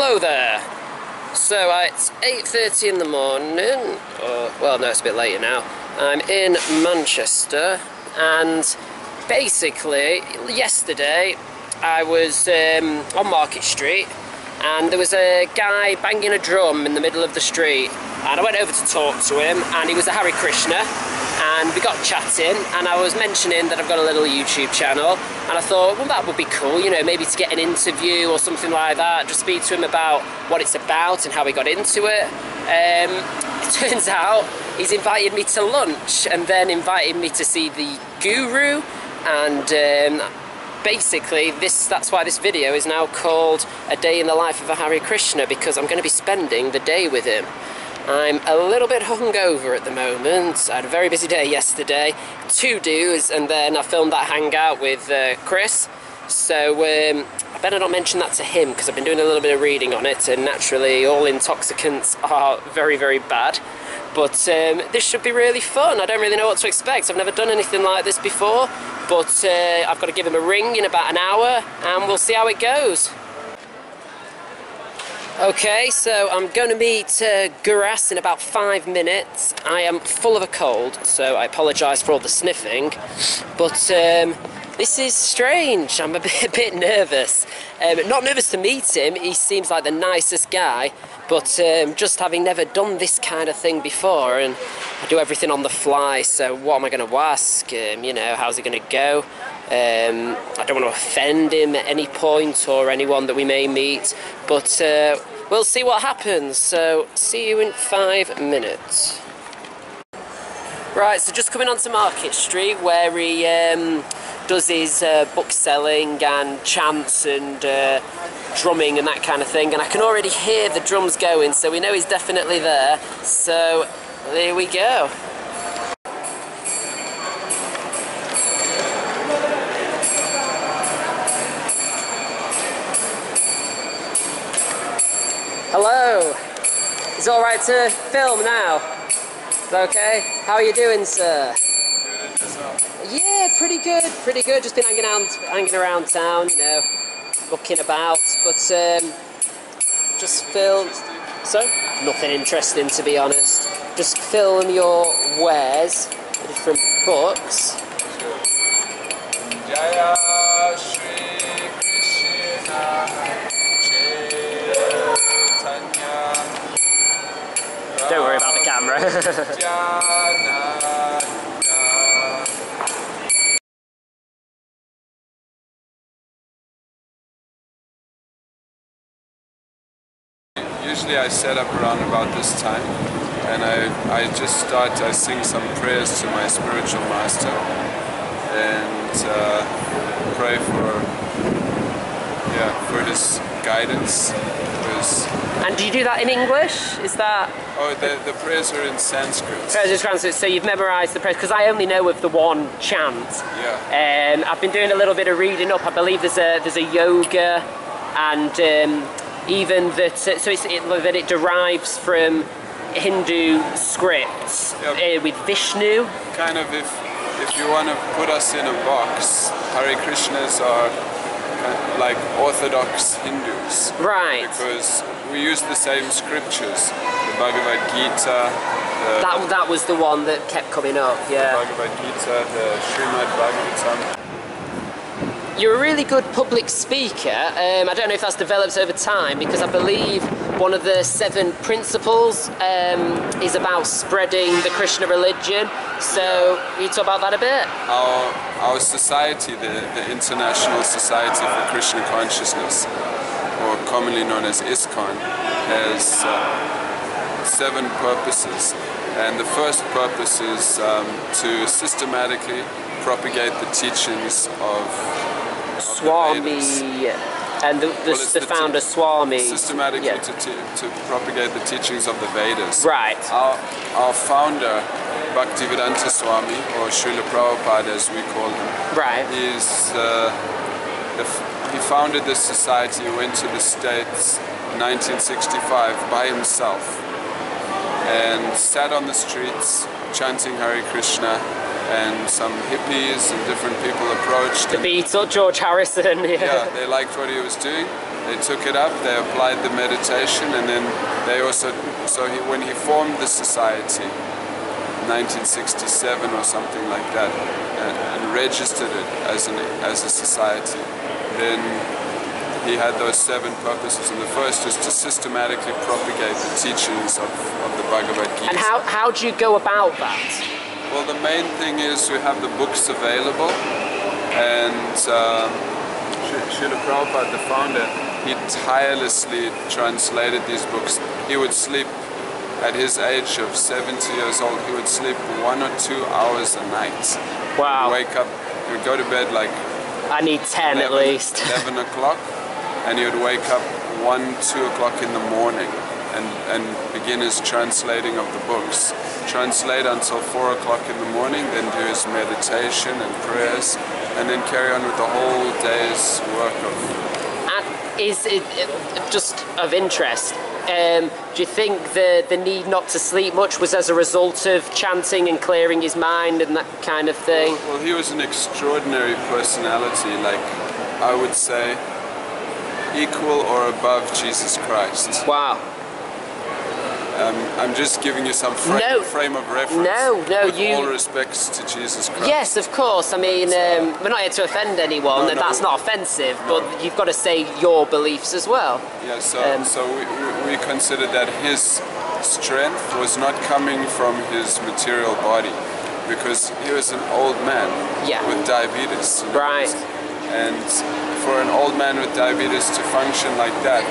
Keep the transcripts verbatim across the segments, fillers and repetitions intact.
Hello there! So uh, it's eight thirty in the morning, or, well no, it's a bit later now. I'm in Manchester, and basically yesterday I was um, on Market Street, and there was a guy banging a drum in the middle of the street, and I went over to talk to him, and he was a Hare Krishna, and we got chatting, and I was mentioning that I've got a little YouTube channel, and I thought, well, that would be cool, you know, maybe to get an interview or something like that, just speak to him about what it's about and how he got into it. Um, it turns out he's invited me to lunch, and then invited me to see the guru, and um, basically this that's why this video is now called A Day in the Life of a Hare Krishna, because I'm going to be spending the day with him. I'm a little bit hungover at the moment. I had a very busy day yesterday, two do's, and then I filmed that hangout with uh, Chris. So um, I better not mention that to him, because I've been doing a little bit of reading on it, and naturally all intoxicants are very, very bad. But um, this should be really fun. I don't really know what to expect. I've never done anything like this before, but uh, I've got to give him a ring in about an hour, and we'll see how it goes. Okay, so I'm going to meet uh, Gaura Das in about five minutes. I am full of a cold, so I apologise for all the sniffing. But um, this is strange. I'm a bit, a bit nervous. Um, not nervous to meet him. He seems like the nicest guy. But um, just having never done this kind of thing before, and I do everything on the fly, so what am I going to ask? Um, you know, how's it going to go? Um, I don't want to offend him at any point, or anyone that we may meet, but uh, we'll see what happens. So, see you in five minutes. Right, so just coming onto Market Street, where he um, does his uh, book selling and chants and uh, drumming and that kind of thing, and I can already hear the drums going, so we know he's definitely there. So there we go. Hello. Is it all right to film now? Okay, how are you doing, sir? Good, yourself? Yeah, pretty good, pretty good. Just been hanging around, hanging around town, you know, looking about. But um, just film. So nothing interesting, to be honest. Just film your wares, different books. Sure. Jaya Shri Krishna. Don't worry about the camera. Usually I set up around about this time, and I, I just start, I sing some prayers to my spiritual master, and uh, pray for, yeah, for his guidance. And do you do that in English? Is that... Oh, the, the prayers are in Sanskrit. Prayers in Sanskrit, so you've memorised the prayers, because I only know of the one chant. Yeah. Um, I've been doing a little bit of reading up. I believe there's a there's a yoga, and um, even that, so it's, it, that it derives from Hindu scripts, yep. uh, with Vishnu. Kind of, if, if you want to put us in a box, Hare Krishnas are like Orthodox Hindus. Right. Because we use the same scriptures, the Bhagavad Gita. The that, that was the one that kept coming up, yeah. The Bhagavad Gita, the Srimad Bhagavatam. You're a really good public speaker. Um, I don't know if that's developed over time, because I believe one of the seven principles um, is about spreading the Krishna religion. So, can you talk about that a bit? Our, our society, the, the International Society for Krishna Consciousness, or commonly known as ISKCON, has uh, seven purposes. And the first purpose is um, to systematically propagate the teachings of, of Swami. The Vedas. And the, the, well, the, the founder, Swami. Systematically, yeah. to, to propagate the teachings of the Vedas. Right. Our, our founder, Bhaktivedanta Swami, or Srila Prabhupada as we call him. Right. He's, uh, he founded this society. He went to the States in nineteen sixty-five by himself, and sat on the streets chanting Hare Krishna. And some hippies and different people approached. The Beatles, George Harrison. Yeah. Yeah, they liked what he was doing, They took it up, they applied the meditation, and then they also, so he, when he formed the society, nineteen sixty-seven or something like that, and, and registered it as, an, as a society, then he had those seven purposes, and the first is to systematically propagate the teachings of, of the Bhagavad Gita. And how, how do you go about that? Well, the main thing is you have the books available, and um, Srila Prabhupada, the founder, he tirelessly translated these books. He would sleep, at his age of seventy years old, he would sleep one or two hours a night. Wow. He'd wake up, he would go to bed like... I need ten eleven, at least. eleven o'clock, and he would wake up one, two o'clock in the morning. And, and begin his translating of the books. Translate until four o'clock in the morning, then do his meditation and prayers, and then carry on with the whole day's work of. And is it just of interest? Um, do you think the the need not to sleep much was as a result of chanting and clearing his mind and that kind of thing? Well, well he was an extraordinary personality. Like I would say, equal or above Jesus Christ. Wow. Um, I'm just giving you some frame, no, frame of reference. No, no, with you. All respects to Jesus Christ. Yes, of course. I mean, um, we're not here to offend anyone, no, and no, that's not offensive. No. But you've got to say your beliefs as well. Yeah. So, um, so we, we consider that his strength was not coming from his material body, because he was an old man yeah. with diabetes. You know, right. And for an old man with diabetes to function like that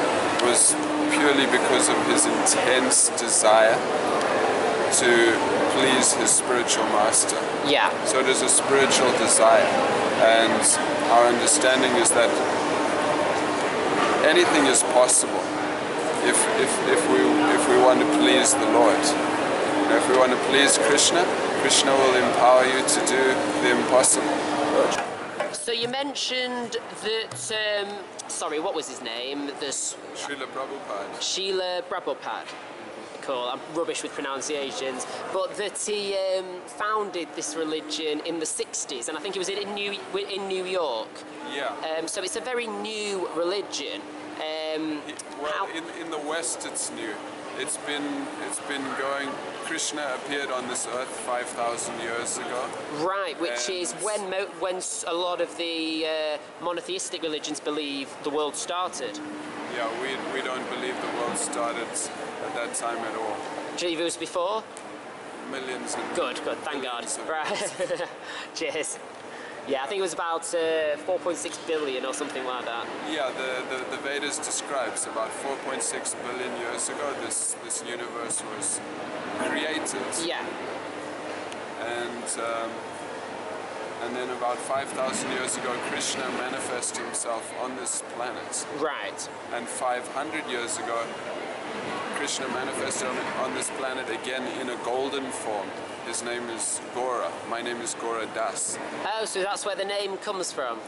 was purely because of his intense desire to please his spiritual master. Yeah. So it is a spiritual desire, and our understanding is that anything is possible if if if we if we want to please the Lord. You know, if we want to please Krishna, Krishna will empower you to do the impossible. So you mentioned that. Um Sorry, what was his name? This Srila Prabhupada. Srila Prabhupada. Cool, I'm rubbish with pronunciations. But that he um, founded this religion in the sixties, and I think it was in New, in New York. Yeah. Um, so it's a very new religion. Um, it, well, in, in the West it's new. It's been, it's been going... Krishna appeared on this earth five thousand years ago. Right, which is when, mo when a lot of the uh, monotheistic religions believe the world started. Yeah, we, we don't believe the world started at that time at all. Do you believe it was before? Millions and Good, good, thank God. Right. Cheers. Yeah, I think it was about uh, four point six billion or something like that. Yeah, the, the, the Vedas describes about four point six billion years ago this, this universe was created. Yeah. And, um, and then about five thousand years ago Krishna manifested himself on this planet. Right. And five hundred years ago Krishna manifested on, on this planet again in a golden form. His name is Gaura. My name is Gaura Das. Oh, so that's where the name comes from.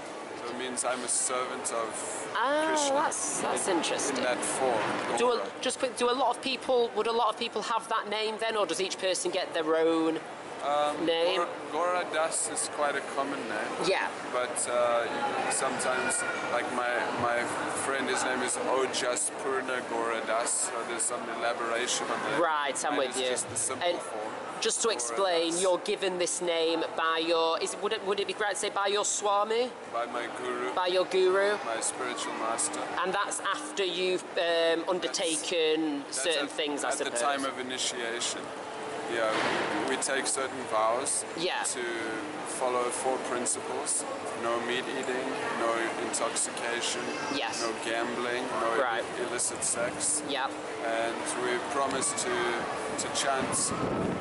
So it means I'm a servant of oh, Krishna. Oh, that's, that's in, interesting. In that form. Do a, just quick. Do a lot of people? Would a lot of people have that name then, or does each person get their own um, name? Gaura, Gaura Das is quite a common name. Yeah. But uh, sometimes, like my my friend, his name is Ojas Purna Gaura Das. So there's some elaboration on that. Right, I'm with you. It's just the simple and, form. Just to explain, you're given this name by your, is, would, it, would it be great to say by your Swami? By my Guru. By your Guru. My spiritual master. And that's after you've um, undertaken that's, certain that's at, things, I suppose. At the time of initiation, yeah, we, we take certain vows yeah. to follow four principles. No meat eating, no intoxication, yes. no gambling, no right. illicit sex. Yeah. And we promise to, to chant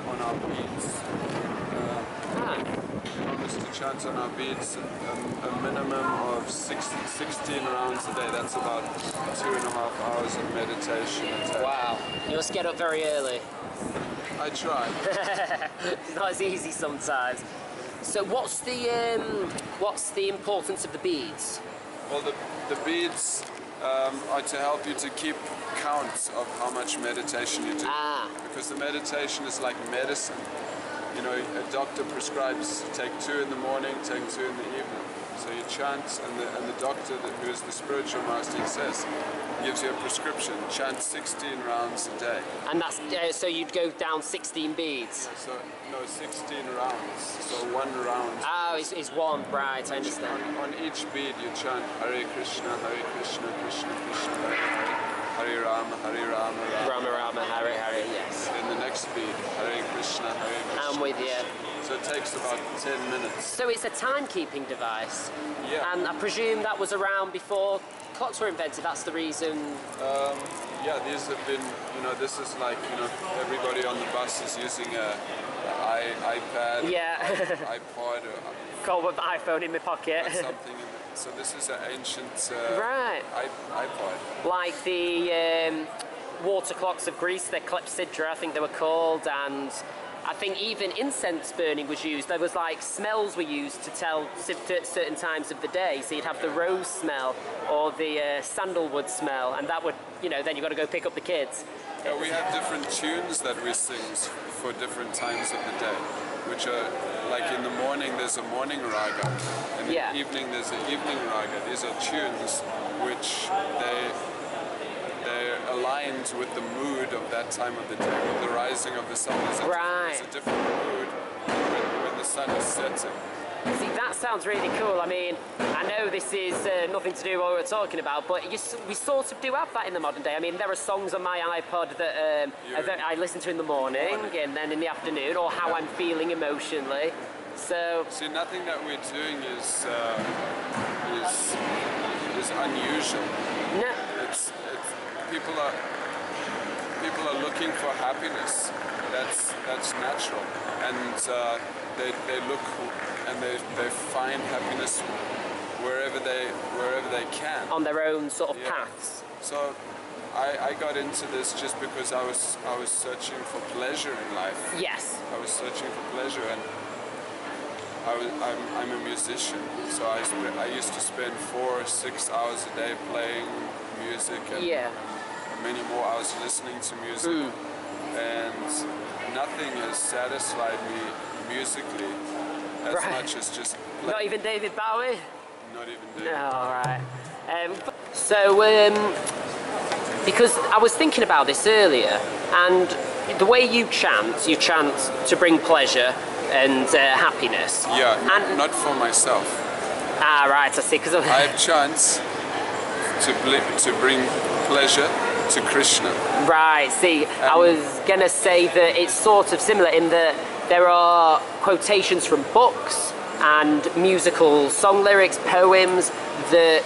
on our beads. Uh, ah. We promise to chant on our beads a, a, a minimum of six, sixteen rounds a day. That's about two and a half hours of meditation. Yeah. Wow. You must get up very early. I try. It's not as easy sometimes. So what's the um, what's the importance of the beads? Well, the, the beads um, are to help you to keep count of how much meditation you do. Ah. Because the meditation is like medicine. you know, a doctor prescribes take two in the morning, take two in the evening. So you chant, and the, and the doctor, that, who is the spiritual master, he says, gives you a prescription, chant sixteen rounds a day. And that's, uh, so you'd go down sixteen beads? So, no, sixteen rounds, so one round. Oh, it's, it's one, right, each, I understand. On, on each bead you chant Hare Krishna, Hare Krishna, Krishna Krishna, Hare Hare. Hare Rama, Hare Rama, Rama Rama, Rama Hare Hare, yes. Then the next beat, Hare Krishna, Hare Krishna. I'm with you. So it takes about ten minutes. So it's a timekeeping device. Yeah. And I presume that was around before clocks were invented. That's the reason. Um, yeah, these have been. You know, this is like, you know, everybody on the bus is using a, a iPad. Yeah. iPod. Or got with my iPhone in my pocket. Or something. In So this is an ancient uh, right. iPod. Like the um, water clocks of Greece, the clepsydra, I think they were called, and I think even incense burning was used. There was like smells were used to tell certain times of the day. So you'd have the rose smell or the uh, sandalwood smell, and that would, you know, then you've got to go pick up the kids. Yeah, we have different tunes that we sing for different times of the day, which are like in the morning there's a morning raga. In yeah. the evening there's an evening raga. These are tunes which they, they're aligned with the mood of that time of the day. With the rising of the sun, it's right. a different mood when, when the sun is setting. See, that sounds really cool. I mean, I know this is uh, nothing to do with what we're talking about, but you, we sort of do have that in the modern day. I mean, there are songs on my iPod that, um, that I listen to in the morning, morning and then in the afternoon, or how yeah. I'm feeling emotionally. So, see, nothing that we're doing is um, is is unusual. No. It's, it's people are people are looking for happiness. That's that's natural, and uh, they they look and they they find happiness wherever they wherever they can on their own sort of yeah. paths. So. I, I got into this just because I was I was searching for pleasure in life. Yes. I was searching for pleasure and. I was, I'm, I'm a musician, so I, I used to spend four or six hours a day playing music and yeah. many more hours listening to music. Mm. And nothing has satisfied me musically as right. much as just... Play. Not even David Bowie? Not even David no, Bowie. Alright. Um, so, um, because I was thinking about this earlier, and the way you chant, you chant to bring pleasure and uh, happiness. Yeah, and not for myself. Ah, right, I see. Because I have chance to to bring pleasure to Krishna. Right. See, and I was gonna say that it's sort of similar in that there are quotations from books and musical song lyrics, poems that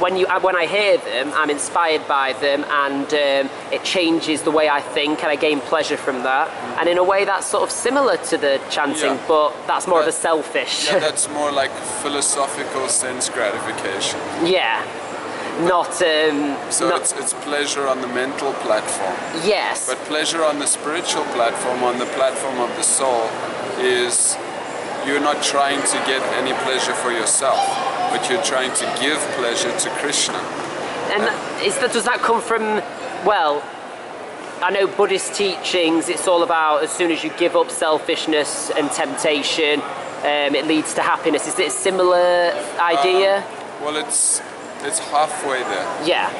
when you when I hear them, I'm inspired by them, and um, it changes the way I think, and I gain pleasure from that. Mm. And in a way, that's sort of similar to the chanting, yeah. but that's more that, of a selfish. Yeah, that's more like philosophical sense gratification. Yeah, but, not. Um, so not, it's, it's pleasure on the mental platform. Yes. But pleasure on the spiritual platform, on the platform of the soul, is you're not trying to get any pleasure for yourself. But you're trying to give pleasure to Krishna. And that, is that, does that come from, well, I know Buddhist teachings, it's all about as soon as you give up selfishness and temptation, um, it leads to happiness. Is it a similar idea? Um, well, it's, it's halfway there. Yeah.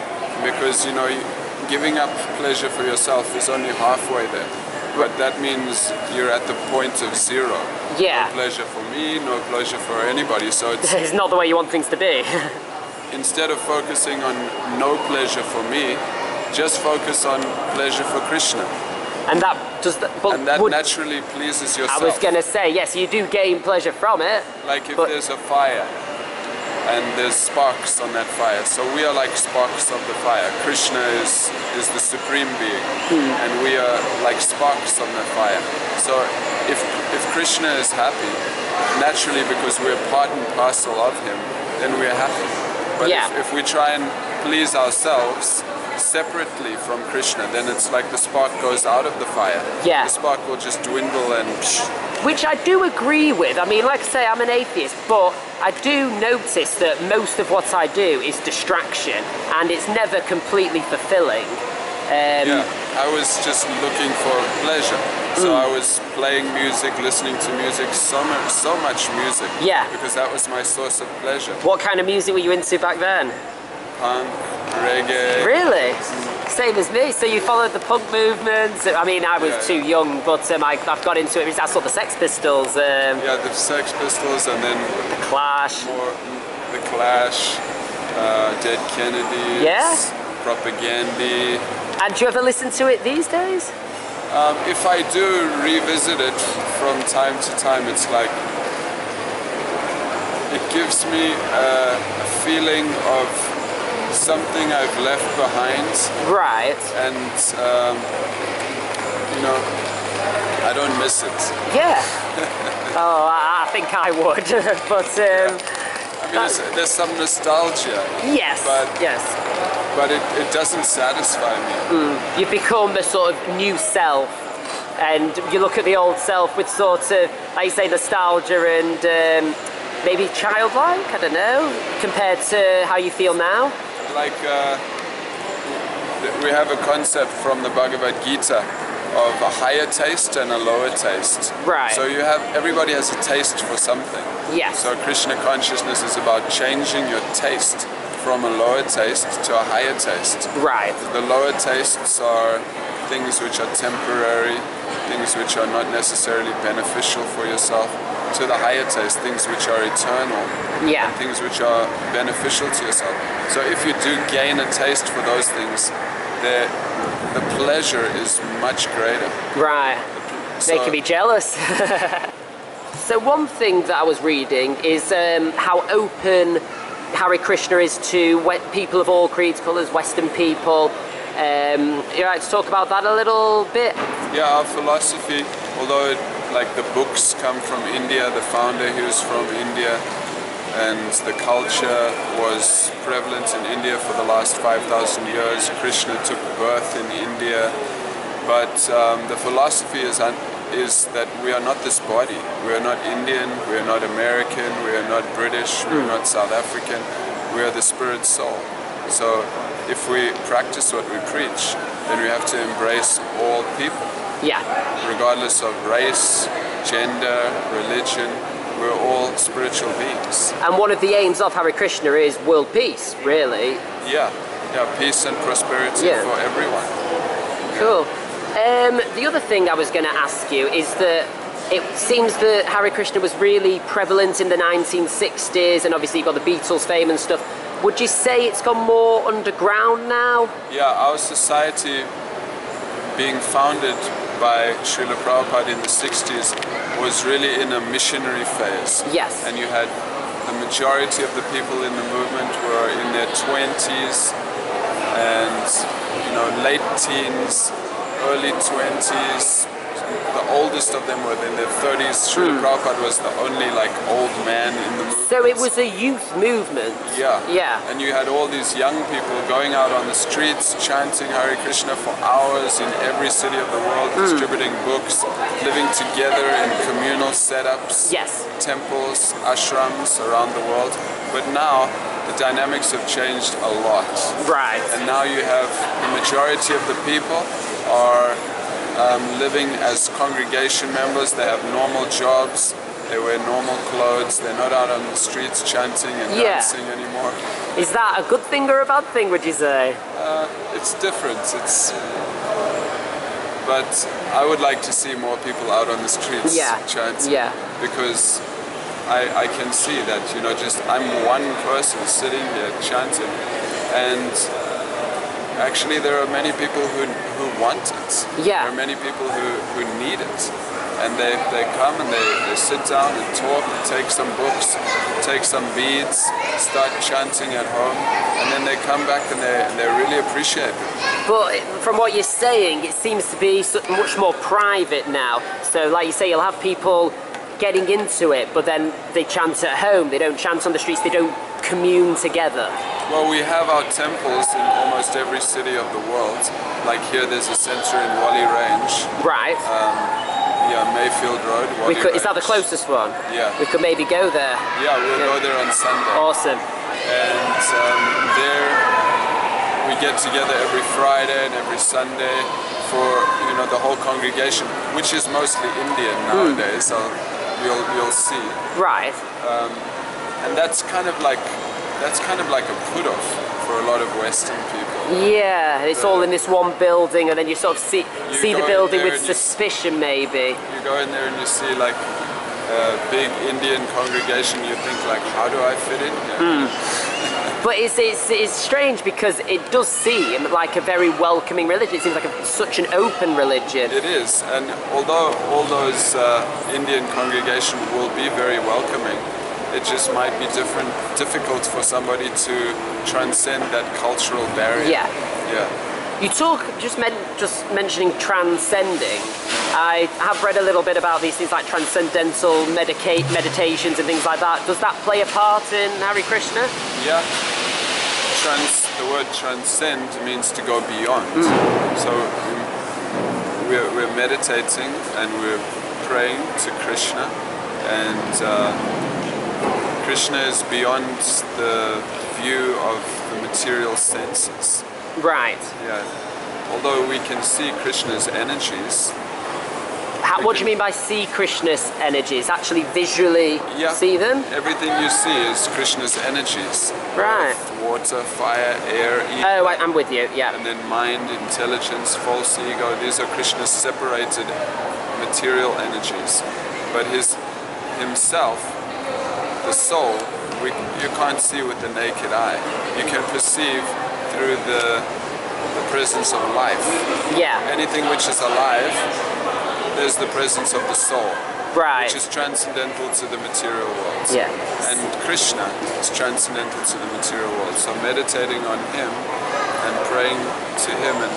Because, you know, giving up pleasure for yourself is only halfway there. But that means you're at the point of zero. Yeah. No pleasure for me, no pleasure for anybody. So it's, it's not the way you want things to be. Instead of focusing on no pleasure for me, just focus on pleasure for Krishna. And that does that. But and that would, naturally pleases yourself. I was going to say yes, you do gain pleasure from it. Like if but, there's a fire, and there's sparks on that fire. So we are like sparks of the fire. Krishna is, is the supreme being, mm. and we are like sparks on that fire. So if, if Krishna is happy, naturally because we're part and parcel of him, then we're happy. But yeah. if, if we try and please ourselves separately from Krishna, then it's like the spark goes out of the fire. Yeah. The spark will just dwindle and... Psh. Which I do agree with. I mean, like I say, I'm an atheist, but I do notice that most of what I do is distraction, and it's never completely fulfilling. Um, yeah. I was just looking for pleasure. So mm. I was playing music, listening to music, so much, so much music. Yeah. Because that was my source of pleasure. What kind of music were you into back then? Punk, reggae. Really? Mm. Same as me. So you followed the punk movement. I mean, I was yeah, too yeah. young, but um, I, I've got into it. I saw the Sex Pistols. Um, yeah, the Sex Pistols, and then The Clash. More, the Clash, uh, Dead Kennedys. Yeah. Propagandhi. And do you ever listen to it these days? Um, if I do revisit it from time to time, it's like, it gives me a, a feeling of something I've left behind. Right. And, um, you know, I don't miss it. Yeah. Oh, I, I think I would. But, um, yeah. I mean, there's, there's some nostalgia. Yes, but, yes. But it, it doesn't satisfy me. Mm. You become a sort of new self, and you look at the old self with sort of, like you say, nostalgia and um, maybe childlike, I don't know, compared to how you feel now. Like, uh, we have a concept from the Bhagavad Gita of a higher taste and a lower taste. Right. So you have, everybody has a taste for something. Yes. So Krishna consciousness is about changing your taste from a lower taste to a higher taste. Right. The lower tastes are things which are temporary, things which are not necessarily beneficial for yourself, to the higher taste, things which are eternal, yeah. and things which are beneficial to yourself. So if you do gain a taste for those things, they're the pleasure is much greater. Right. So they can be jealous. So one thing that I was reading is um, how open Hare Krishna is to people of all creeds, colours, Western people. Um, you're right to talk about that a little bit? Yeah, our philosophy, although it, like the books come from India, the founder, he was from India, and the culture was prevalent in India for the last five thousand years. Krishna took birth in India, but um, the philosophy is, un is that we are not this body. We are not Indian, we are not American, we are not British, we are not South African. We are the spirit soul. So if we practice what we preach, then we have to embrace all people. Yeah. Regardless of race, gender, religion, we're all spiritual beings. And one of the aims of Hare Krishna is world peace, really. Yeah, yeah, peace and prosperity yeah. for everyone. Cool. Um, the other thing I was going to ask you is that it seems that Hare Krishna was really prevalent in the nineteen sixties, and obviously you've got the Beatles fame and stuff. Would you say it's gone more underground now? Yeah, our society being founded by Srila Prabhupada in the sixties was really in a missionary phase. Yes. And you had the majority of the people in the movement were in their twenties and, you know, late teens, early twenties. The oldest of them were in their thirties. Srila mm. Prabhupada was the only like old man in the movement. So it was a youth movement. Yeah. Yeah. And you had all these young people going out on the streets, chanting Hare Krishna for hours in every city of the world, mm. distributing books, living together in communal setups, yes. temples, ashrams around the world. But now the dynamics have changed a lot. Right. And now you have the majority of the people are Um, living as congregation members. They have normal jobs, they wear normal clothes, they're not out on the streets chanting and yeah. dancing anymore. Is that a good thing or a bad thing, would you say? Uh, it's different. It's, but I would like to see more people out on the streets yeah. chanting yeah. because I, I can see that, you know, just I'm one person sitting here chanting, and actually there are many people who, who want it. Yeah. There are many people who, who need it. And they, they come and they, they sit down and talk, and take some books, take some beads, start chanting at home, and then they come back and they, and they really appreciate it. But from what you're saying, it seems to be much more private now. So like you say, you'll have people getting into it, but then they chant at home, they don't chant on the streets, they don't commune together. Well, we have our temples in almost every city of the world. Like here, there's a center in Whalley Range. Right. Um, yeah, Mayfield Road, Whalley Range. Is that the closest one? Yeah. We could maybe go there. Yeah, we'll yeah. go there on Sunday. Awesome. And um, there, we get together every Friday and every Sunday for, you know, the whole congregation, which is mostly Indian nowadays. Mm. So you'll you'll see. Right. Um, and that's kind of like that's kind of like a put off for a lot of Western people. Yeah, and it's the, all in this one building, and then you sort of see see the building with suspicion, you, maybe. You go in there and you see like a big Indian congregation. You think like, how do I fit in here? Mm. But it's, it's, it's strange because it does seem like a very welcoming religion. It seems like a, such an open religion. It is, and although all those uh, Indian congregations will be very welcoming, it just might be different, difficult for somebody to transcend that cultural barrier. Yeah. Yeah. You talk, just, men, just mentioning transcending, I have read a little bit about these things like transcendental medicate, meditations and things like that. Does that play a part in Hare Krishna? Yeah. Trans, the word transcend means to go beyond. Mm. So we're, we're meditating and we're praying to Krishna, and uh, Krishna is beyond the view of the material senses. Right. Yeah. Although we can see Krishna's energies. How, what do you mean by see Krishna's energies? Actually visually yeah. see them? Everything you see is Krishna's energies. Right. Earth, water, fire, air, ego. Oh, I, I'm with you, yeah. And then mind, intelligence, false ego. These are Krishna's separated material energies. But his himself, the soul, we, you can't see with the naked eye. You can perceive through the, the presence of life. Yeah. Anything which is alive, there's the presence of the soul, right, which is transcendental to the material world. Yeah. And Krishna is transcendental to the material world. So meditating on him and praying to him, and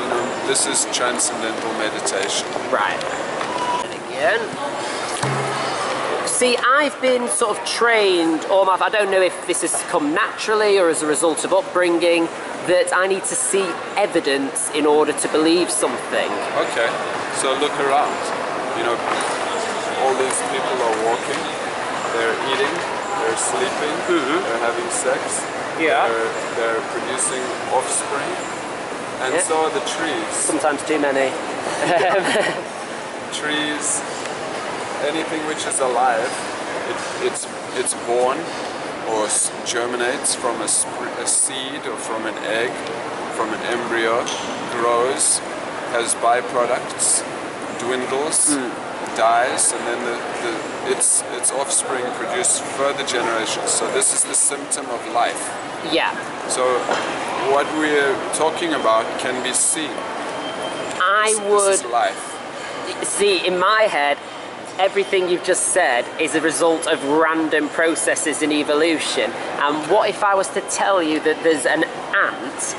you know, this is transcendental meditation. Right. And again. See, I've been sort of trained, or I don't know if this has come naturally or as a result of upbringing, that I need to see evidence in order to believe something. Okay. So look around, you know, all these people are walking, they're eating, they're sleeping, mm-hmm. they're having sex, yeah. they're, they're producing offspring, and yeah. so are the trees. Sometimes too many. Yeah. Trees, anything which is alive, it, it's, it's born or germinates from a, a seed or from an egg, from an embryo, grows, has byproducts, dwindles, mm. dies, and then the, the, its its offspring produce further generations. So this is the symptom of life. Yeah. So what we're talking about can be seen. I this, would this is life. See, in my head, everything you've just said is a result of random processes in evolution. And what if I was to tell you that there's an ant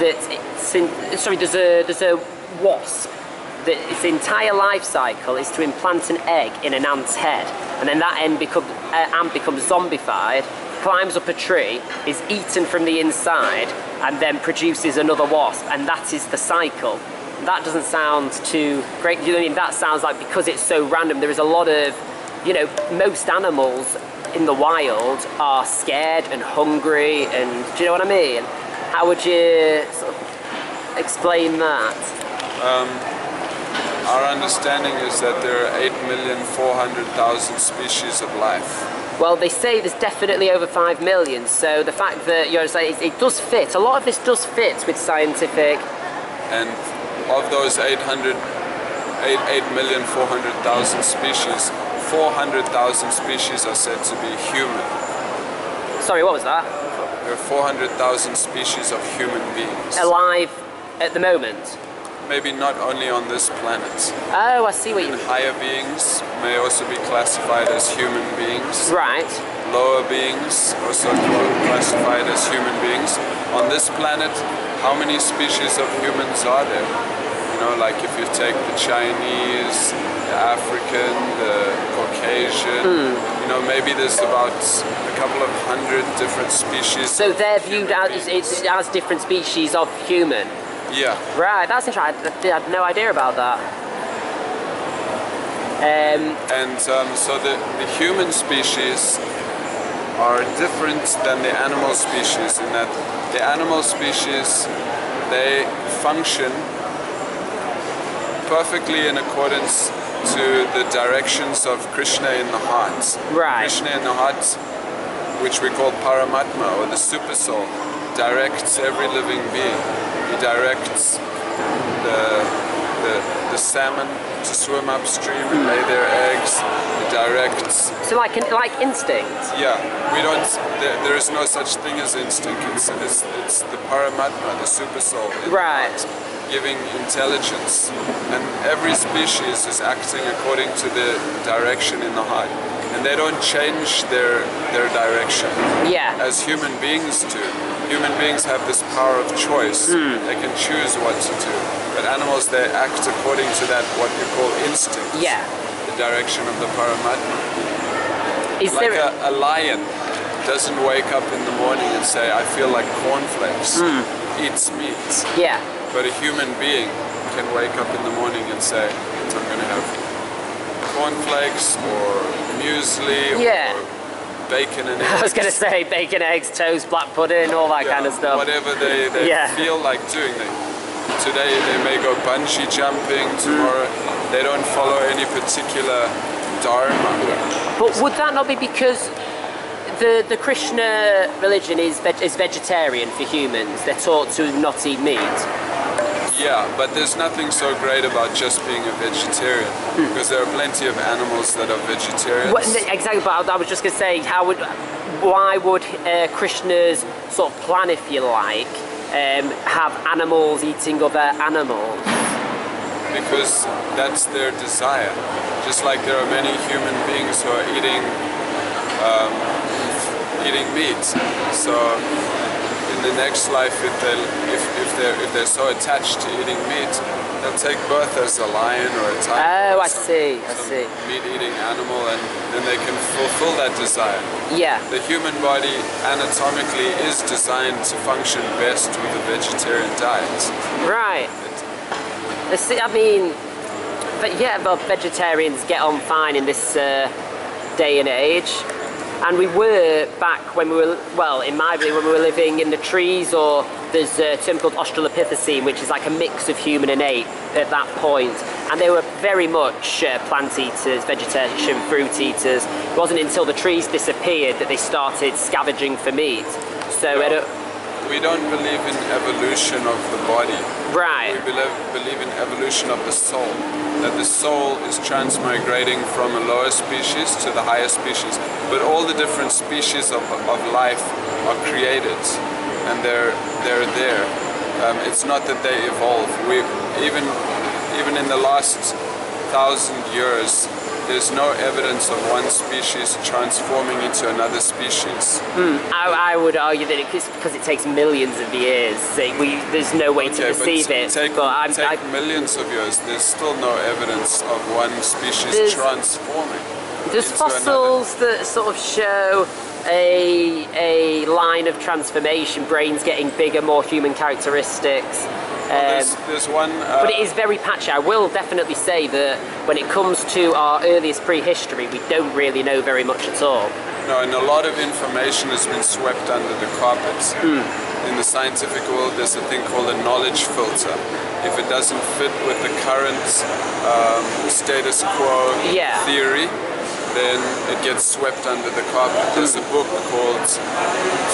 that it's in, sorry, there's a there's a wasp that its entire life cycle is to implant an egg in an ant's head, and then that ant becomes uh, ant becomes zombified, climbs up a tree, is eaten from the inside, and then produces another wasp, and that is the cycle. That doesn't sound too great. You know what I mean? That sounds like, because it's so random, there is a lot of, you know, most animals in the wild are scared and hungry, and do you know what I mean? How would you sort of explain that? Um, Our understanding is that there are eight million four hundred thousand species of life. Well, they say there's definitely over five million, so the fact that, you know, it does fit, a lot of this does fit with scientific. And of those eight million four hundred thousand species, four hundred thousand species are said to be human. Sorry, what was that? There are four hundred thousand species of human beings. Alive at the moment? Maybe not only on this planet. Oh, I see what you mean. Higher beings may also be classified as human beings. Right. Lower beings also classified as human beings. On this planet, how many species of humans are there? You know, like if you take the Chinese, the African, the Caucasian, mm. you know, maybe there's about a couple of hundred different species. So they're viewed as, it's, as different species of human. Yeah. Right, that's interesting. I had no idea about that. Um, and um, so the, the human species are different than the animal species in that the animal species, they function perfectly in accordance to the directions of Krishna in the heart. Right. Krishna in the heart, which we call Paramatma, or the Super Soul, directs every living being. He directs the, the, the salmon to swim upstream and lay their eggs. He directs... So like, in, like instinct? Yeah. We don't... There, there is no such thing as instinct. It's, it's, it's the Paramatma, the Super Soul. Right. Giving intelligence, and every species is acting according to the direction in the heart, and they don't change their their direction. Yeah. As human beings do, human beings have this power of choice. Mm. They can choose what to do, but animals, they act according to that what you call instinct. Yeah. The direction of the Paramatma. Is like there a, a lion doesn't wake up in the morning and say, "I feel like cornflakes." Mm. Eats meat. Yeah. But a human being can wake up in the morning and say, I'm going to have cornflakes or muesli, yeah, or bacon and eggs. I was going to say bacon, eggs, toast, black pudding, all that, yeah, kind of stuff. Whatever they, they yeah. feel like doing. They, today they may go bungee jumping, tomorrow mm. they don't follow any particular dharma. But would that not be because The, the Krishna religion is, veg is vegetarian for humans? They're taught to not eat meat. Yeah, but there's nothing so great about just being a vegetarian, hmm. because there are plenty of animals that are vegetarians. Well, exactly, but I was just going to say, how would, why would uh, Krishna's sort of plan, if you like, um, have animals eating other animals? Because that's their desire. Just like there are many human beings who are eating... Um, eating meat, so in the next life, if they if, if they're if they're so attached to eating meat, they'll take birth as a lion or a tiger. Oh, I see, I see. Meat-eating animal, and then they can fulfill that desire. Yeah. The human body anatomically is designed to function best with a vegetarian diet. Right. It, see, I mean, but yeah, but vegetarians get on fine in this uh, day and age. And we were back when we were, well, in my view, when we were living in the trees, or there's a term called Australopithecine, which is like a mix of human and ape at that point. And they were very much uh, plant eaters, vegetation, fruit eaters. It wasn't until the trees disappeared that they started scavenging for meat. So no, don't, we don't believe in evolution of the body. Right. We believe, believe in evolution of the soul. That the soul is transmigrating from a lower species to the higher species. But all the different species of, of life are created, and they're, they're there. Um, it's not that they evolve. We, even, even in the last thousand years, there's no evidence of one species transforming into another species. Hmm. I, I would argue that it's because it takes millions of years. So we, there's no way okay, to perceive it. Take, but I'm, take I, millions of years. There's still no evidence of one species transforming. There's fossils another. that sort of show a a line of transformation. Brains getting bigger, more human characteristics. Well, there's, there's one, uh, but it is very patchy. I will definitely say that when it comes to our earliest prehistory, we don't really know very much at all. No, and a lot of information has been swept under the carpet. Mm. In the scientific world, there's a thing called a knowledge filter. If it doesn't fit with the current um, status quo yeah. theory, then it gets swept under the carpet. There's a book called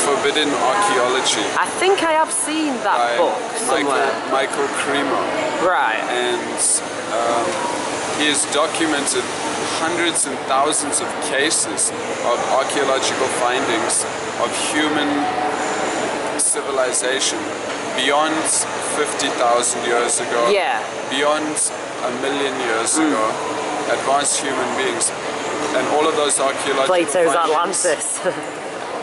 Forbidden Archaeology. I think I have seen that book somewhere. Michael, Michael Cremo. Right. And um, he has documented hundreds and thousands of cases of archaeological findings of human civilization beyond fifty thousand years ago, yeah. beyond a million years mm. ago, advanced human beings. And all of those archaeological Plato's Atlantis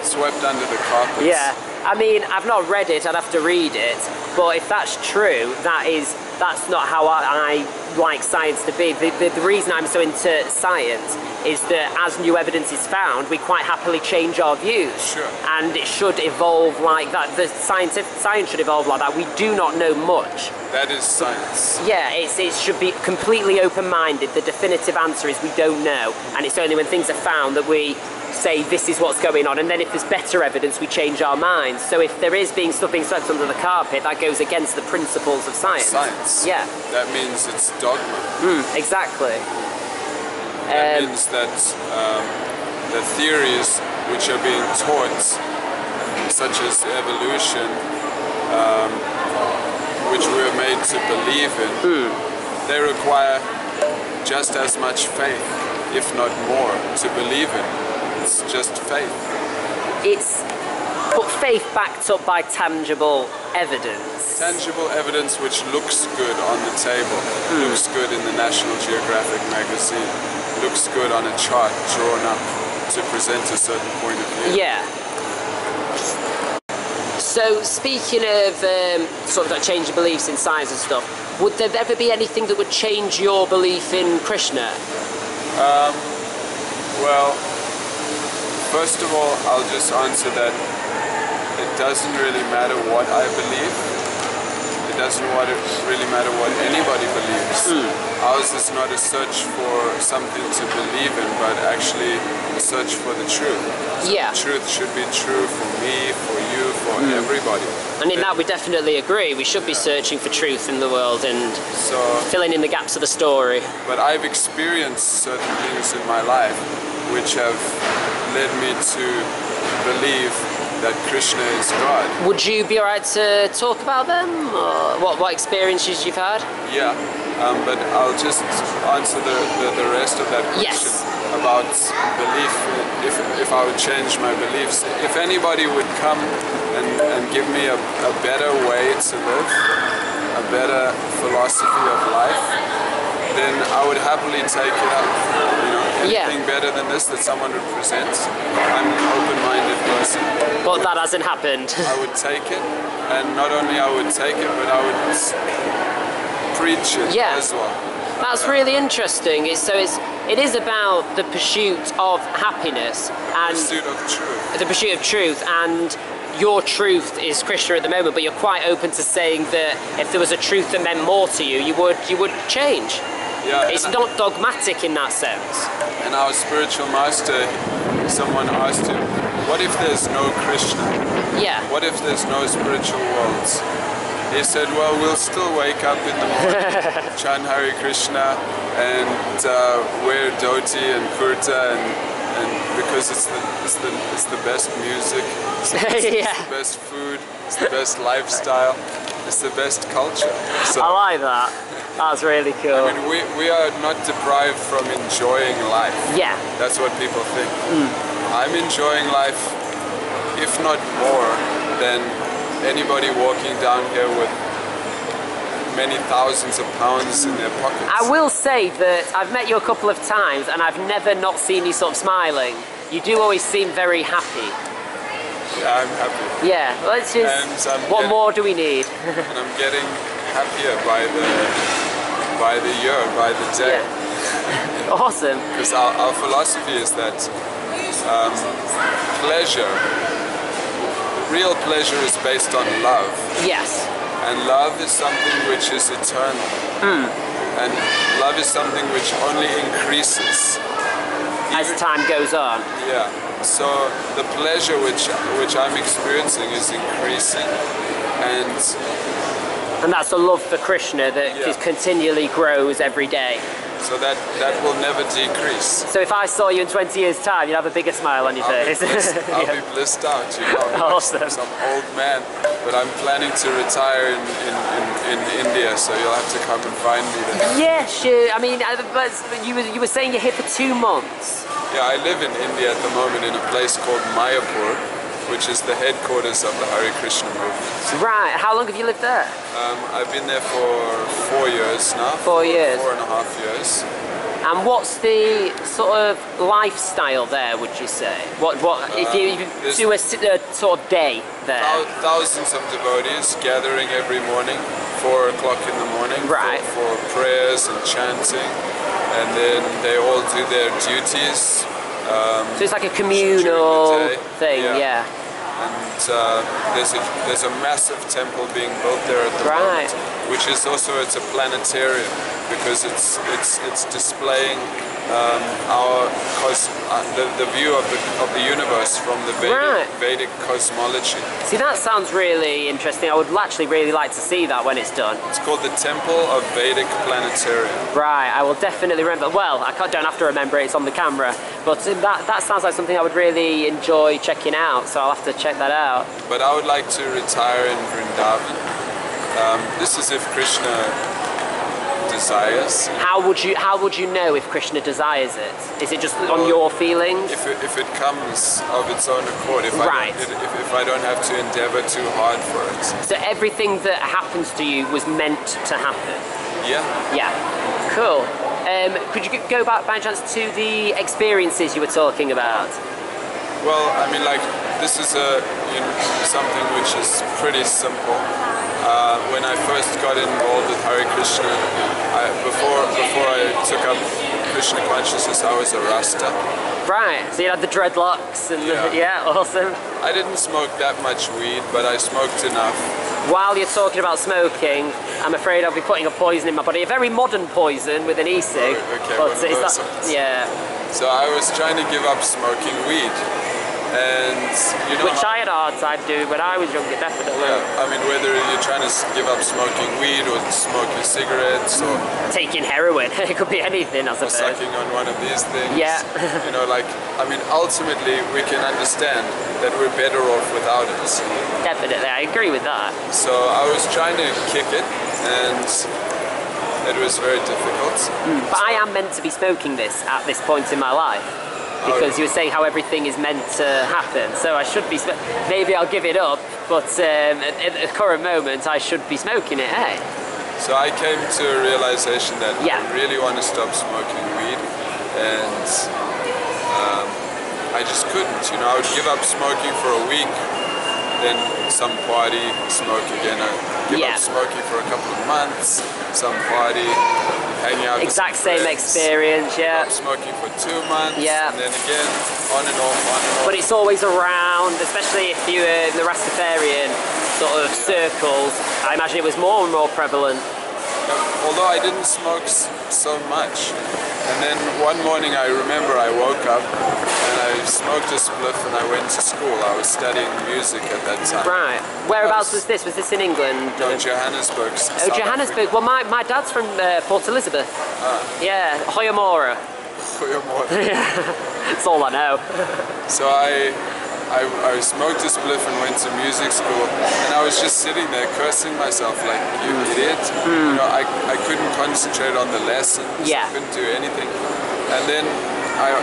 swept under the carpet. Yeah, I mean, I've not read it. I'd have to read it. But if that's true, that is that's not how I, I like science to be. The, the, the reason I'm so into science is that as new evidence is found, we quite happily change our views. Sure. And it should evolve like that. The scientific science should evolve like that. We do not know much. That is science. Yeah, it's, it should be completely open-minded. The definitive answer is we don't know, and it's only when things are found that we say this is what's going on, and then if there's better evidence we change our minds. So if there is being stuff being swept under the carpet, that goes against the principles of science. Science. Yeah. That means it's dogma. Mm, exactly. That um, means that um, the theories which are being taught, such as evolution, um, which we are made to believe in, mm. they require just as much faith, if not more, to believe in. It's just faith. It's but faith backed up by tangible evidence. Tangible evidence which looks good on the table, mm. looks good in the National Geographic magazine, looks good on a chart drawn up to present a certain point of view. Yeah. So speaking of um, sort of that change of beliefs in science and stuff, would there ever be anything that would change your belief in Krishna? Um, well, first of all, I'll just answer that it doesn't really matter what I believe. It doesn't really matter what anybody believes. Mm. Ours is not a search for something to believe in, but actually a search for the truth. Yeah. The truth should be true for me, for you, for mm. everybody. And in it, that we definitely agree. We should be yeah. searching for truth in the world and so, filling in the gaps of the story. But I've experienced certain things in my life which have led me to believe that Krishna is God. Would you be alright to talk about them? Or what, what experiences you've had? Yeah, um, but I'll just answer the, the, the rest of that question yes. about belief, if, if I would change my beliefs. If anybody would come and, and give me a, a better way to live, a better philosophy of life, then I would happily take it up. You know, anything yeah. better than this that someone would present, I'm an open-minded person. But that hasn't happened. I would take it, and not only I would take it, but I would preach it yeah. as well. That's uh, really interesting. It's, so it's, it is about the pursuit of happiness. And the pursuit of truth. The pursuit of truth, and your truth is Krishna at the moment, but you're quite open to saying that if there was a truth that meant more to you, you would, you would change. Yeah, it's not I, dogmatic in that sense. And our spiritual master, someone asked him, what if there's no Krishna? Yeah. What if there's no spiritual worlds? He said, well, we'll still wake up in the morning, chant Hare Krishna, and uh, wear dhoti and kurta, and, and because it's the, it's, the, it's the best music, it's, it's, yeah. it's the best food, it's the best lifestyle, it's the best culture. So, I like that. That's really cool. I mean, we, we are not deprived from enjoying life. Yeah. That's what people think. Mm. I'm enjoying life, if not more, than anybody walking down here with many thousands of pounds in their pockets. I will say that I've met you a couple of times and I've never not seen you sort of smiling. You do always seem very happy. Yeah, I'm happy. Yeah, well, it's just, what getting, more do we need? And I'm getting happier by the... by the year, by the day. Yeah. Awesome. Because our, our philosophy is that um, pleasure, real pleasure is based on love. Yes. And love is something which is eternal. Mm. And love is something which only increases. As Even, time goes on. Yeah. So the pleasure which, which I'm experiencing is increasing. And And that's the love for Krishna that yeah. continually grows every day. So that, that will never decrease. So if I saw you in twenty years time, you'd have a bigger smile on your I'll face. Be blissed, I'll yeah. be blissed out, you know. Awesome. Some old man, but I'm planning to retire in, in, in, in India, so you'll have to come and find me there. Yeah, sure. I mean, but you were, you were saying you're here for two months. Yeah, I live in India at the moment in a place called Mayapur, which is the headquarters of the Hare Krishna movement. Right, how long have you lived there? Um, I've been there for four years now. Four, four years? Four and a half years. And what's the sort of lifestyle there, would you say? What, what um, if you do a, a sort of day there? Thousands of devotees gathering every morning, four o'clock in the morning, right. for, for prayers and chanting, and then they all do their duties. Um, so it's like a communal thing, yeah. yeah. And uh, there's, a, there's a massive temple being built there at the right. moment, which is also, it's a planetarium, because it's, it's, it's displaying um, our cos uh, the, the view of the, of the universe from the Vedic, right. Vedic cosmology. See, that sounds really interesting. I would actually really like to see that when it's done. It's called the Temple of Vedic Planetarium. Right, I will definitely remember. Well, I can't, don't have to remember it, it's on the camera. But that, that sounds like something I would really enjoy checking out, so I'll have to check that out. But I would like to retire in Vrindavan. Um, this is if Krishna... desires. How would you how would you know if Krishna desires it? Is it just well, on your feelings? If it, if it comes of its own accord, if, right. I don't, if, if I don't have to endeavour too hard for it. So everything that happens to you was meant to happen? Yeah. Yeah. Cool. Um, could you go back by chance to the experiences you were talking about? Well, I mean, like, this is a, you know, something which is pretty simple. Uh, when I first got involved with Hare Krishna, I, before before I took up Krishna consciousness, I was a Rasta. Right, so you had the dreadlocks and yeah, the, yeah awesome. I didn't smoke that much weed, but I smoked enough. While you're talking about smoking, I'm afraid I'll be putting a poison in my body, a very modern poison with an e-cig. Oh, okay, but one of those ones. Yeah. So I was trying to give up smoking weed. And, you know, which I had a hard time doing when I was younger, definitely. Yeah, I mean, whether you're trying to give up smoking weed or smoking cigarettes or... taking heroin, it could be anything, I suppose. Or sucking on one of these things. Yeah. You know, like, I mean, ultimately we can understand that we're better off without it. Definitely, I agree with that. So I was trying to kick it and... it was very difficult. Mm, but so, I am meant to be smoking this at this point in my life. Because you were saying how everything is meant to happen, so I should be. Maybe I'll give it up, but um, at, at the current moment, I should be smoking it. Hey. So I came to a realization that yeah. I really want to stop smoking weed, and um, I just couldn't. You know, I would give up smoking for a week, then some party smoke again. I give yeah. up smoking for a couple of months, some party. Hanging out exact with same friends, experience, yeah. Smoking for two months, yeah. And then again, on and off, on and off. But it's always around, especially if you were in the Rastafarian sort of yeah. circles. I imagine it was more and more prevalent. Now, although I didn't smoke so much. And then one morning I remember I woke up and I smoked a spliff and I went to school. I was studying music at that time. Right. Whereabouts was, was this? Was this in England? No, Johannesburg. Oh, Johannesburg. Well, my, my dad's from uh, Port Elizabeth. Ah. Yeah, Hoyamora. Hoyamora. That's all I know. So I, I, I smoked a spliff and went to music school, and I was just sitting there cursing myself like, you idiot. Mm. You know, I, I couldn't concentrate on the lessons. Yeah. I couldn't do anything. And then I...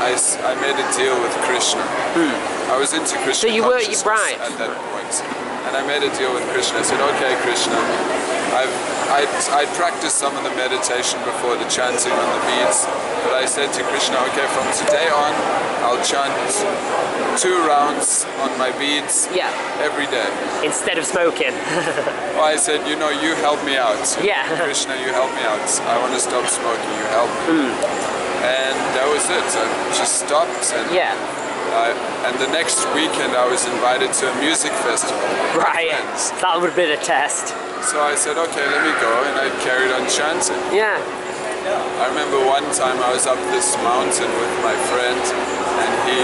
I, I made a deal with Krishna. Hmm. I was into Krishna so you were, right. at that point. And I made a deal with Krishna. I said, okay, Krishna, I've, I'd, I'd practiced some of the meditation before, the chanting on the beads. But I said to Krishna, okay, from today on, I'll chant two rounds on my beads yeah. every day. Instead of smoking. Well, I said, you know, you help me out. Yeah. Krishna, you help me out. I want to stop smoking. You help me. Hmm. And that was it. I just stopped, and yeah. uh, and the next weekend I was invited to a music festival. Right. That would have been a test. So I said, okay, let me go, and I carried on chanting. Yeah. I remember one time I was up this mountain with my friend, and he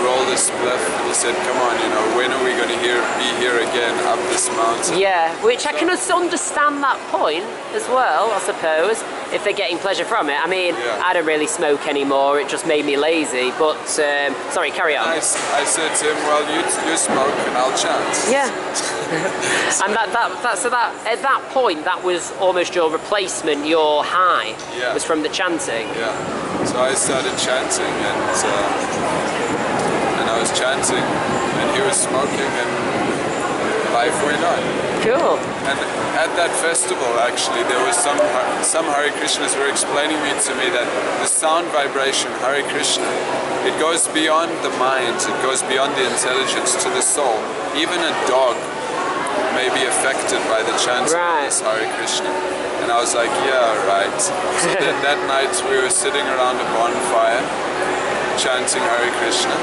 rolled a spliff, and he said, "Come on, you know, when are we going to hear, be here again up this mountain?" Yeah, which so, I can understand that point as well, I suppose. If they're getting pleasure from it. I mean, yeah. I don't really smoke anymore, it just made me lazy, but, um, sorry, carry on. I, I said to him, well, you, you smoke and I'll chant. Yeah. So. And that, that, that, so that, at that point, that was almost your replacement, your high, yeah. was from the chanting. Yeah, so I started chanting, and, uh, and I was chanting, and he was smoking, and life went on. Cool. And at that festival, actually, there was some some Hare Krishnas were explaining me to me that the sound vibration, Hare Krishna, it goes beyond the mind, it goes beyond the intelligence to the soul. Even a dog may be affected by the chant right. of this Hare Krishna. And I was like, yeah, right. So then that night we were sitting around a bonfire, chanting Hare Krishna,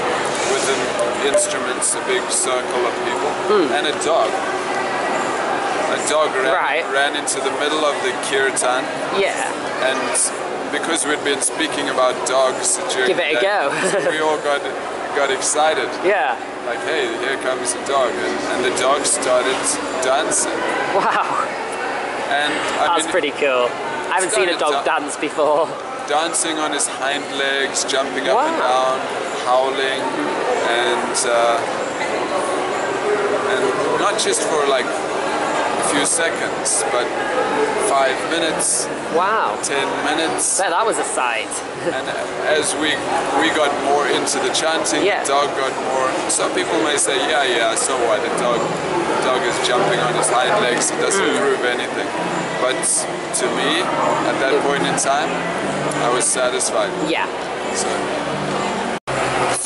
with an instruments, a big circle of people, mm. and a dog. A dog ran, right. ran into the middle of the kirtan yeah. and because we'd been speaking about dogs during Give it a go. So we all got got excited. Yeah. Like, hey, here comes a dog. And, and the dog started dancing. Wow. And I That's mean, pretty cool. I haven't seen a dog da dance before. Dancing on his hind legs, jumping up wow. and down, howling, and, uh, and not just for like few seconds, but five minutes. Wow. Ten minutes. Man, that was a sight. And as we we got more into the chanting, yeah. the dog got more. Some people may say, yeah, yeah, so what? The dog, the dog is jumping on his hind legs. It doesn't mm. prove anything. But to me, at that point in time, I was satisfied. Yeah. So.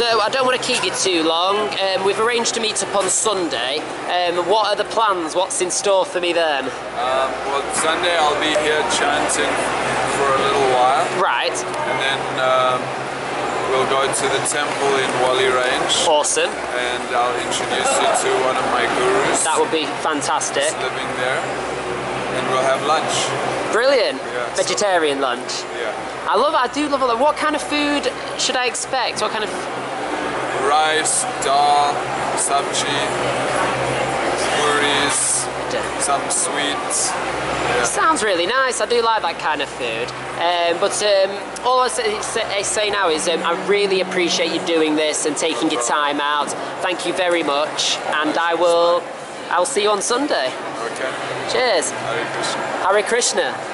So I don't want to keep you too long. Um, we've arranged to meet up on Sunday. Um, what are the plans? What's in store for me then? Um, well, Sunday I'll be here chanting for a little while. Right. And then um, we'll go to the temple in Whalley Range. Awesome. And I'll introduce you to one of my gurus. That would be fantastic. He's living there. And we'll have lunch. Brilliant. Yeah, vegetarian so, lunch. Yeah. I love it. I do love it. What kind of food should I expect? What kind of... Rice, dal, sabji, puris, some sweets. Yeah. Sounds really nice. I do like that kind of food. Um, but um, all I say, say, say now is um, I really appreciate you doing this and taking your time out. Thank you very much, and I will. I will see you on Sunday. Okay. Cheers. Hare Krishna. Hare Krishna.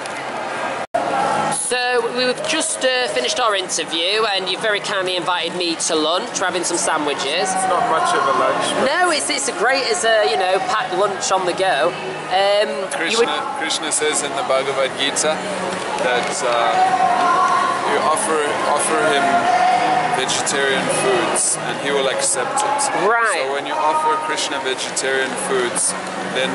So we've just uh, finished our interview, and you very kindly invited me to lunch. We're having some sandwiches. It's not much of a lunch. No, it's it's a great as a you know packed lunch on the go. Um, Krishna, would... Krishna says in the Bhagavad Gita that uh, you offer offer him vegetarian foods, and he will accept it. Right. So when you offer Krishna vegetarian foods, then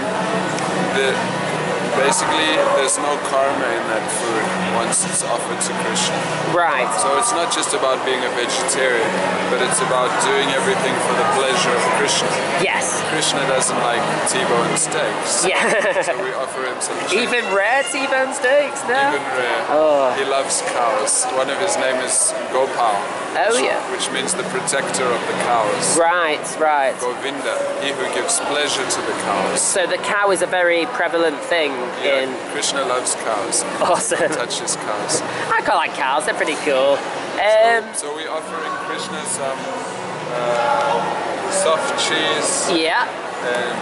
the basically, there's no karma in that food once it's offered to Krishna. Right. So it's not just about being a vegetarian, but it's about doing everything for the pleasure of Krishna. Yes. Krishna doesn't like T-bone steaks. Yeah. So we offer him some chicken. Even rare T-bone steaks, no? Even rare. Oh. He loves cows. One of his name is Gopal. Oh, which, yeah. Which means the protector of the cows. Right, right. Govinda, he who gives pleasure to the cows. So the cow is a very prevalent thing. Yeah, in... Krishna loves cows. Awesome. He touches cows. I quite like cows, they're pretty cool. Um, so, so we're offering Krishna some uh, soft cheese. Yeah. And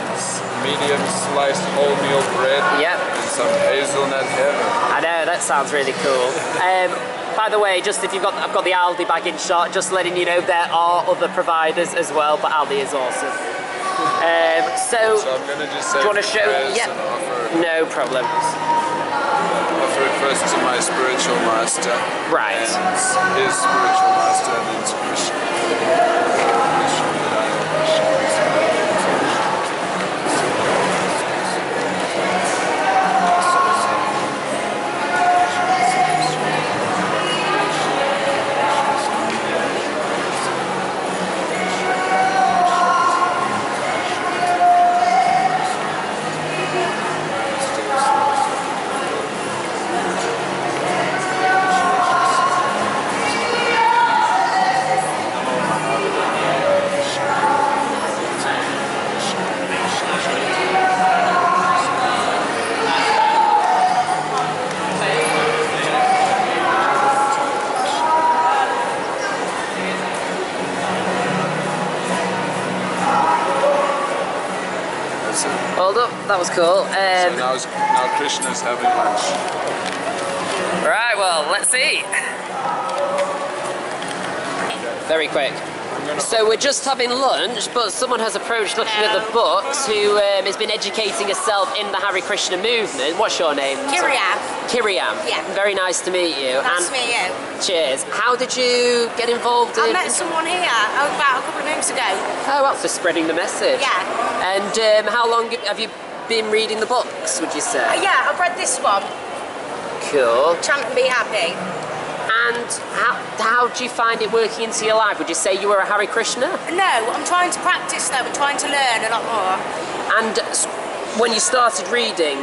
medium sliced wholemeal bread. Yep. And some hazelnut heaven. I know, that sounds really cool. um, by the way, just if you've got, I've got the Aldi bag in shot, just letting you know there are other providers as well, but Aldi is awesome. Um, so, so I'm going to just say do you want to show? Yep. No problem. Offer it first to my spiritual master. Right. And his spiritual master, and then to Krishna. That was cool. Um, so now, now Krishna's having lunch. Right, well, let's eat. Very quick. So we're just having lunch, but someone has approached looking at the books who um, has been educating herself in the Hare Krishna movement. What's your name? Kiriyam. Kiriyam. Yeah. Very nice to meet you. Nice and to meet you. Cheers. How did you get involved in... I met someone here about a couple of minutes ago. Oh, well, for spreading the message. Yeah. And um, how long have you been reading the books, would you say? Uh, yeah, I've read this one. Cool. Chant and be happy. And how, how do you find it working into your life? Would you say you were a Hare Krishna? No, I'm trying to practice though, I'm trying to learn a lot more. And when you started reading,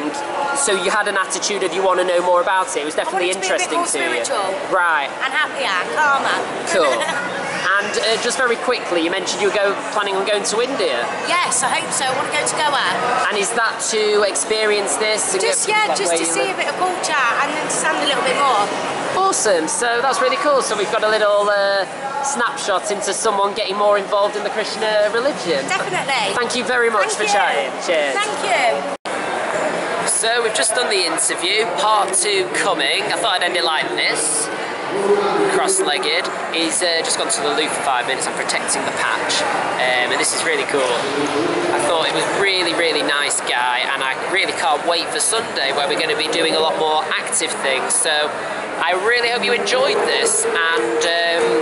so you had an attitude of you want to know more about it. It was definitely interesting to, be a bit more spiritual, right? And happier, calmer. Cool. And uh, just very quickly, you mentioned you were go, planning on going to India. Yes, I hope so. I want to go to Goa. And is that to experience this? To just, get, yeah, like, just to see live? a bit of culture and understand a little bit more. Awesome. So that's really cool. So we've got a little uh, snapshot into someone getting more involved in the Krishna religion. Definitely. Thank you very much Thank for you. chatting. Cheers. Thank you. So we've just done the interview, part two coming. I thought I'd end it like this. Cross-legged. He's uh, just gone to the loo for five minutes and protecting the patch, um, and this is really cool. I thought it was really really nice guy, and I really can't wait for Sunday where we're going to be doing a lot more active things. So I really hope you enjoyed this, and um,